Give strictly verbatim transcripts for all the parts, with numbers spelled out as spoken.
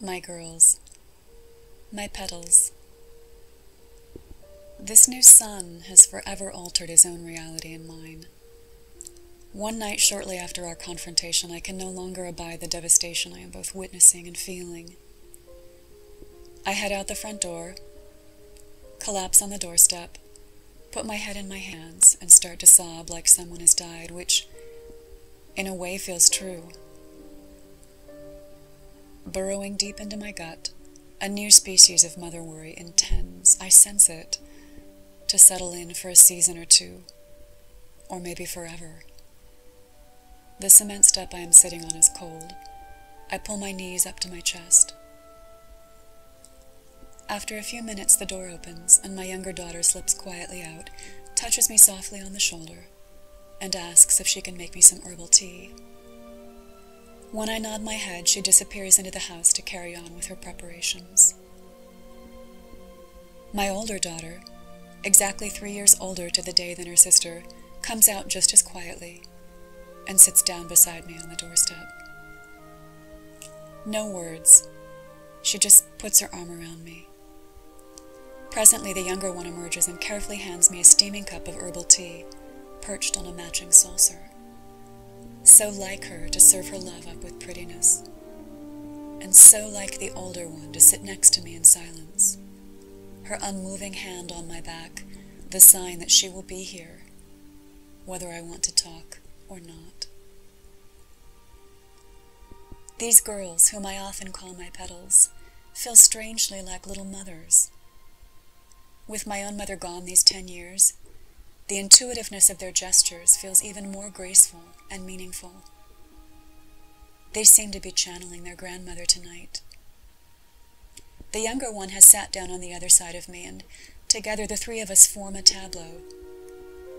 My girls, my petals. This new sun has forever altered his own reality and mine. One night shortly after our confrontation, I can no longer abide the devastation I am both witnessing and feeling. I head out the front door, collapse on the doorstep, put my head in my hands, and start to sob like someone has died, which, in a way, feels true. Burrowing deep into my gut, a new species of mother worry intends, I sense it, to settle in for a season or two, or maybe forever. The cement step I am sitting on is cold. I pull my knees up to my chest. After a few minutes, the door opens, and my younger daughter slips quietly out, touches me softly on the shoulder, and asks if she can make me some herbal tea. When I nod my head, she disappears into the house to carry on with her preparations. My older daughter, exactly three years older to the day than her sister, comes out just as quietly and sits down beside me on the doorstep. No words. She just puts her arm around me. Presently, the younger one emerges and carefully hands me a steaming cup of herbal tea, perched on a matching saucer. So like her to serve her love up with prettiness, and so like the older one to sit next to me in silence, her unmoving hand on my back, the sign that she will be here, whether I want to talk or not. These girls, whom I often call my petals, feel strangely like little mothers. With my own mother gone these ten years, the intuitiveness of their gestures feels even more graceful and meaningful. They seem to be channeling their grandmother tonight. The younger one has sat down on the other side of me, and together the three of us form a tableau.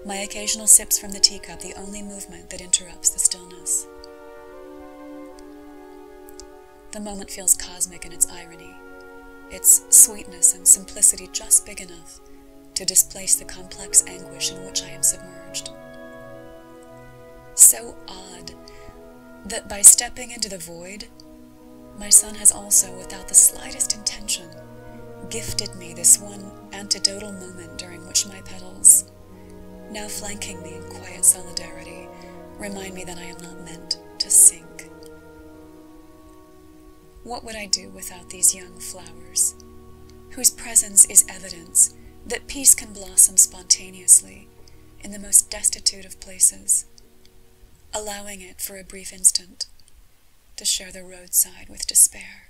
My occasional sips from the teacup, the only movement that interrupts the stillness. The moment feels cosmic in its irony, its sweetness and simplicity just big enough to displace the complex anguish in which I am submerged. So odd that by stepping into the void, my son has also, without the slightest intention, gifted me this one antidotal moment during which my petals, now flanking me in quiet solidarity, remind me that I am not meant to sink. What would I do without these young flowers, whose presence is evidence that peace can blossom spontaneously in the most destitute of places, allowing it for a brief instant to share the roadside with despair?